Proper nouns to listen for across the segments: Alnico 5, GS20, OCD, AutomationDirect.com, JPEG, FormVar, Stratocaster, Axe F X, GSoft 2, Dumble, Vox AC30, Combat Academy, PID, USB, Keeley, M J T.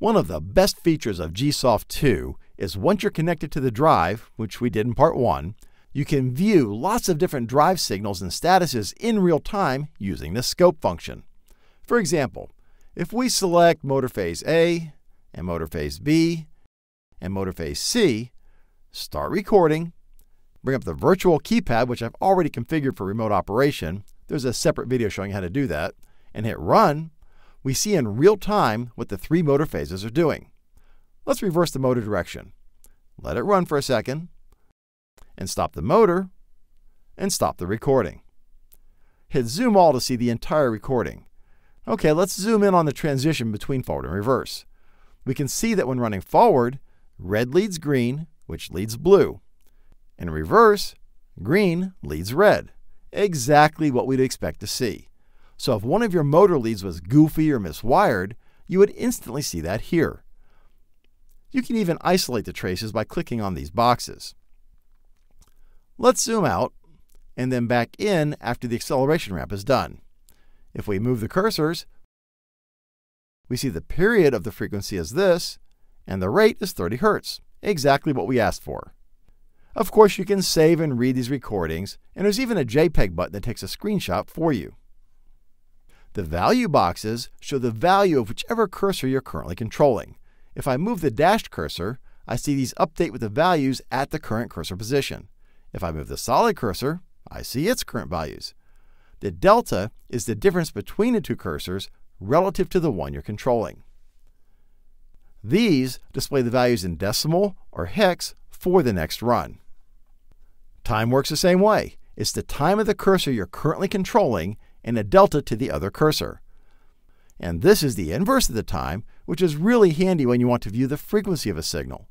One of the best features of GSoft 2 is once you're connected to the drive, which we did in part 1, you can view lots of different drive signals and statuses in real time using the scope function. For example, if we select motor phase A and motor phase B and motor phase C, start recording, bring up the virtual keypad, which I've already configured for remote operation. There's a separate video showing how to do that, and hit run, we see in real time what the three motor phases are doing. Let's reverse the motor direction. Let it run for a second, and stop the motor, and stop the recording. Hit zoom all to see the entire recording. Okay, let's zoom in on the transition between forward and reverse. We can see that when running forward, red leads green, which leads blue. In reverse, green leads red. Exactly what we'd expect to see. So if one of your motor leads was goofy or miswired, you would instantly see that here. You can even isolate the traces by clicking on these boxes. Let's zoom out and then back in after the acceleration ramp is done. If we move the cursors, we see the period of the frequency is this, and the rate is 30 Hz, exactly what we asked for. Of course, you can save and read these recordings, and there's even a JPEG button that takes a screenshot for you. The value boxes show the value of whichever cursor you're currently controlling. If I move the dashed cursor, I see these update with the values at the current cursor position. If I move the solid cursor, I see its current values. The delta is the difference between the two cursors relative to the one you're controlling. These display the values in decimal or hex for the next run. Time works the same way. It's the time of the cursor you're currently controlling and a delta to the other cursor. And this is the inverse of the time, which is really handy when you want to view the frequency of a signal.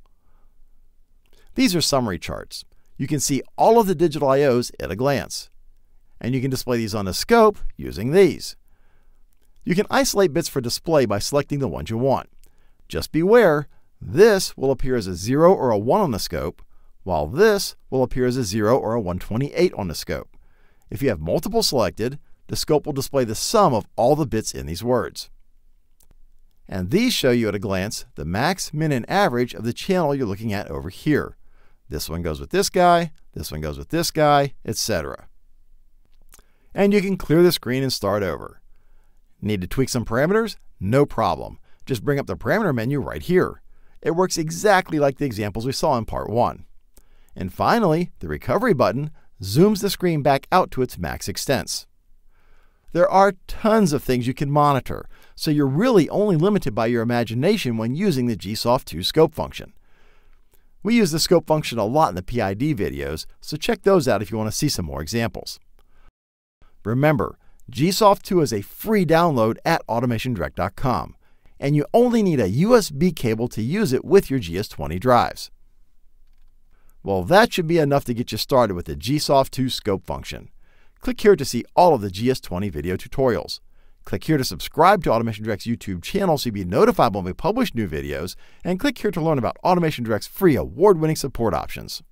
These are summary charts. You can see all of the digital IOs at a glance. And you can display these on a scope using these. You can isolate bits for display by selecting the ones you want. Just beware, this will appear as a 0 or a 1 on the scope, while this will appear as a 0 or a 128 on the scope. If you have multiple selected, the scope will display the sum of all the bits in these words. And these show you at a glance the max, min, and average of the channel you're looking at over here. This one goes with this one goes with this guy, etc. And you can clear the screen and start over. Need to tweak some parameters? No problem. Just bring up the parameter menu right here. It works exactly like the examples we saw in part 1. And finally, the recovery button zooms the screen back out to its max extents. There are tons of things you can monitor, so you're really only limited by your imagination when using the GSoft 2 scope function. We use the scope function a lot in the PID videos, so check those out if you want to see some more examples. Remember, GSoft 2 is a free download at AutomationDirect.com, and you only need a USB cable to use it with your GS20 drives. Well, that should be enough to get you started with the GSoft 2 scope function. Click here to see all of the GS20 video tutorials. Click here to subscribe to Automation Direct's YouTube channel so you'll be notified when we publish new videos, and click here to learn about Automation Direct's free award-winning support options.